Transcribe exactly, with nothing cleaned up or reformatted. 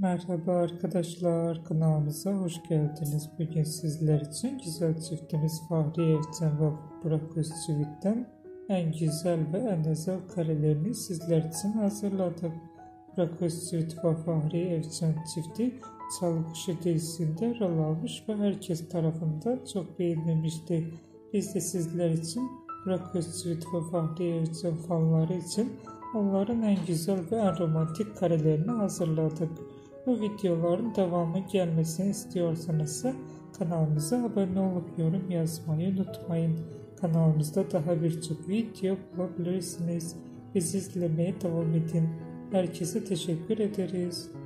Merhaba arkadaşlar, kanalımıza hoş geldiniz. Bugün sizler için güzel çiftimiz Fahri Ercan ve Burak Özçivit'ten en güzel ve en özel karelerini sizler için hazırladık. Burak Özçivit ve Fahri Ercan çifti Çalı Kuşu dizisinde rol almış ve herkes tarafından çok beğenilmişti. Biz de sizler için Burak Özçivit ve Fahri Ercan fanları için onların en güzel ve en romantik karelerini hazırladık. Bu videoların devamı gelmesini istiyorsanız kanalımıza abone olup yorum yazmayı unutmayın. Kanalımızda daha birçok video bulabilirsiniz. Bizi izlemeye devam edin. Herkese teşekkür ederiz.